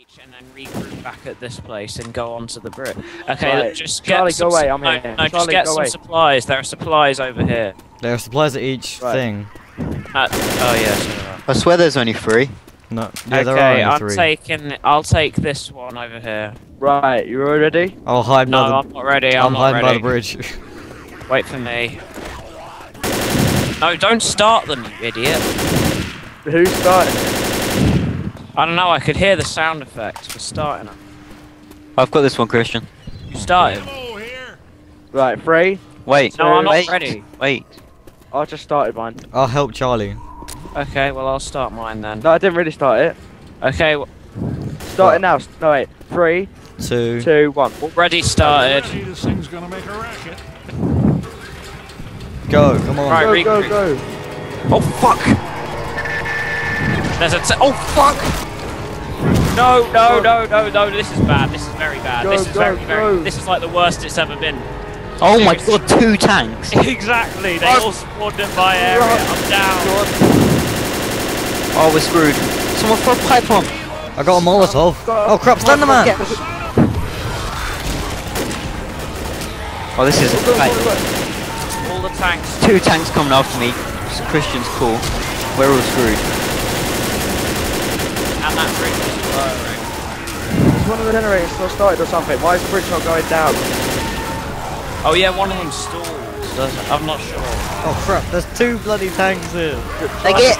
Age and then regroup back at this place and go on to the bridge. Okay, right. Just get Charlie, go away. I'm here. No, Charlie, just get some supplies. There are supplies over here. There are supplies at each thing. Oh yeah. I swear there's only three. No. Yeah, okay, I'll take this one over here. Right, you all ready? I'll hide by the... No, I'm not ready. I'm hiding by the bridge. Wait for me. No, don't start them, you idiot. Who started it? I don't know, I could hear the sound effects for starting it. I've got this one, Christian. You started? Right, Frey? Wait. No, I'm not ready. Wait. I just started mine. I'll help Charlie. Okay, well, I'll start mine then. No, I didn't really start it. Okay. Start it now. No, wait. 3, 2, 1. Already started. This thing's gonna make a racket. Go, come on. Right, go. Oh, fuck. There's a... Oh, fuck. No, this is bad. This is very bad. This is very, very... This is like the worst it's ever been. Oh, my God, 2 tanks. Exactly. They all spawned in my area. I'm down. Oh, we're screwed. Someone throw a pipe on. I got a Molotov. Oh, crap, Slenderman. Oh, this is... All the tanks. 2 tanks coming after me. Christian's cool. We're all screwed. And that bridge is lowering. There's one of the generators still started or something. Why is the bridge not going down? Oh yeah, one of them stalls. I'm not sure. Oh crap! There's 2 bloody tanks here. Take it.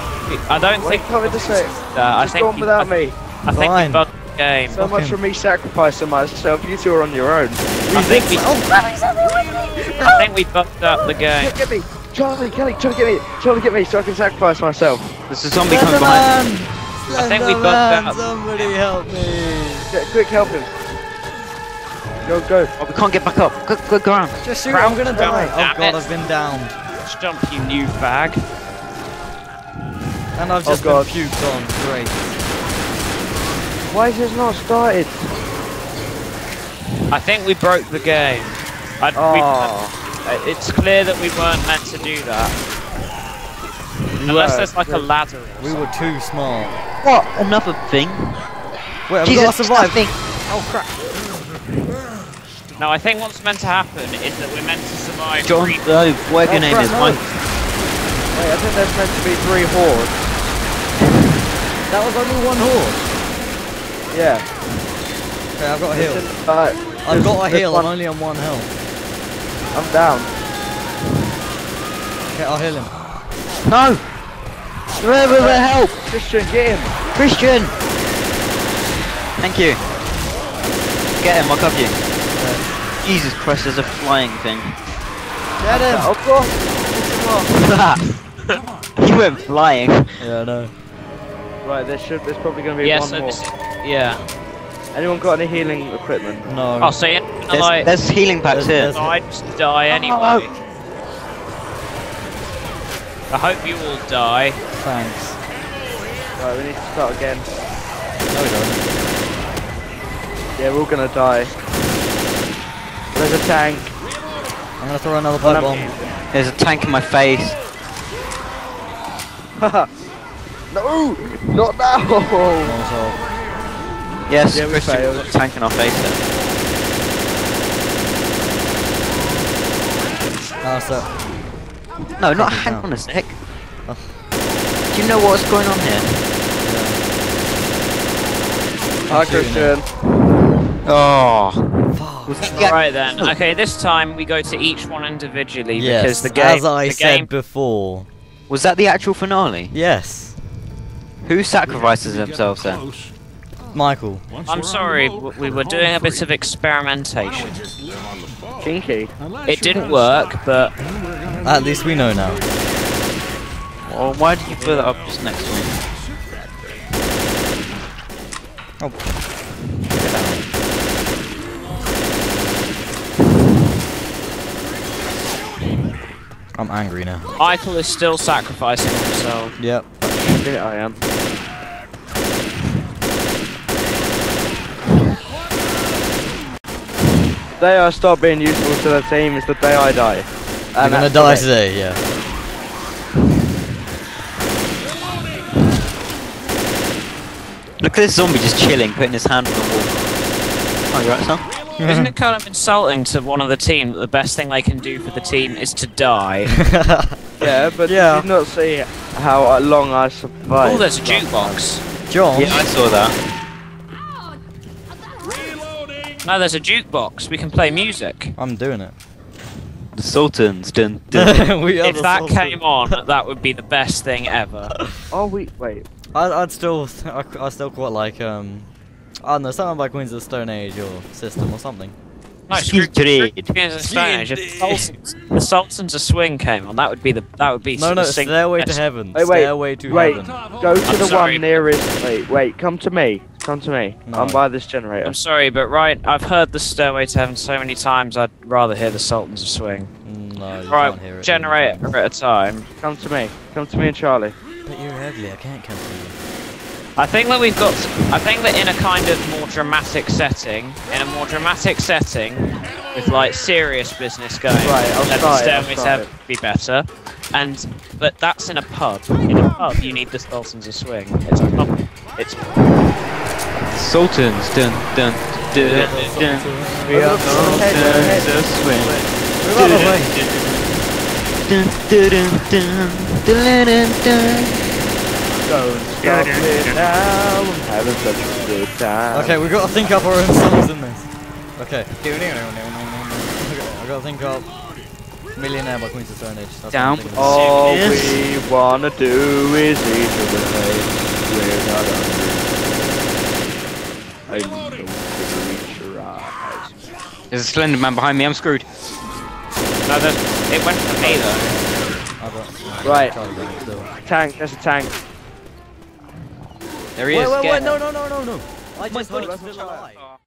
I don't think. I think gone without me. I think we bugged the game. So much for me sacrificing myself. You two are on your own. I think we fucked up the game. Get me, Charlie, Kelly, Charlie, get me, so I can sacrifice myself. There's a zombie coming behind me. I think we fucked up. Somebody help me! Quick, help him. Go. Oh, we can't get back up. Go around. Just shoot. I'm gonna die. Oh god, I've been downed. Just jump, you new fag. And I've just been puked on. Great. Why is this not started? I think we broke the game. It's clear that we weren't meant to do that. Unless there's like a ladder. We were too smart. What? Another thing? Wait, I've got to survive. Oh crap. No, I think what's meant to happen is that we're meant to survive. John, though, whatever your name is, mine. Wait, I think there's meant to be 3 hordes. That was only 1 horde. Yeah. Okay, I've got a heal. I've got a heal, I'm only on 1 health. I'm down. Okay, I'll heal him. No! Help! Christian, get him! Christian! Thank you. Get him, I'll cover you. Yeah. Jesus Christ, there's a flying thing. Get him! Oh god! He went flying. Yeah, I know. Right, there's probably going to be one more. Yeah. Anyone got any healing equipment? No. Oh, see it. There's healing packs here. I just die anyway. I hope you all die. Thanks. Right, we need to start again. No, we don't. Yeah, we're all gonna die. There's a tank. I'm gonna throw another blood bomb. There's a tank in my face. No! Not now! Yes, yeah, Christian, we've got a tank in our face then. No, not hang on a sec. Oh. Do you know what's going on here? Yeah. Hi, Christian. Oh. Alright then, okay, this time we go to each one individually because the game... as I said before. Was that the actual finale? Yes. Who sacrifices themselves then? Michael. I'm sorry, we were doing a bit of experimentation. Kinky. It didn't work, but... At least we know now. Well, why did you put that up just next to me? Oh. Get down. I'm angry now. Michael is still sacrificing himself. Yep. Yeah, I am. The day I stop being useful to the team is the day I die. I'm gonna die today, yeah. Look at this zombie just chilling, putting his hand on the wall. Oh, you right, son? Isn't it kind of insulting to one of the team that the best thing they can do for the team is to die? Yeah, but yeah. Did not see how long I survived. Oh, there's a jukebox. John? Yeah, I saw that. Reloading. No, there's a jukebox. We can play music. I'm doing it. The Sultans. Dun, dun. If that Sultans came on, that would be the best thing ever. Oh, wait. I'd still quite like, I don't know, something like Queens of the Stone Age or System or something. No, Queens of the Stone Age. The Sultans of Swing came on. That would be. No, Stairway to Heaven. Stairway to Heaven. Go to the one nearest. Wait. Come to me. No. I'm by this generator. I'm sorry, but right, I've heard the Stairway to Heaven so many times. I'd rather hear the Sultans of Swing. No, you can't hear it. Generator at a time. Come to me and Charlie. But you're ugly. I can't come to you. I think that in a kind of more dramatic setting, with like serious business going, Stairway to Heaven would be better. But that's in a pub. In a pub, you need the Sultans of Swing. It's a pub. It's Sultans. Dun dun dun dun. We are Sultans of Swing. Dun dun dun dun dun dun. Don't stop it now, I'm having such a good time. Okay, we've got to think up our own songs in this. Okay. I've got to think up Millionaire by Queens of the Stone Age. Down. All we want to do is eat to the place. We're not hungry. I don't reach your eyes. There's a Slenderman behind me, I'm screwed. No, it went for me though. Right. Tank, there's a tank. There he is. Wait, no. I just thought he was alive.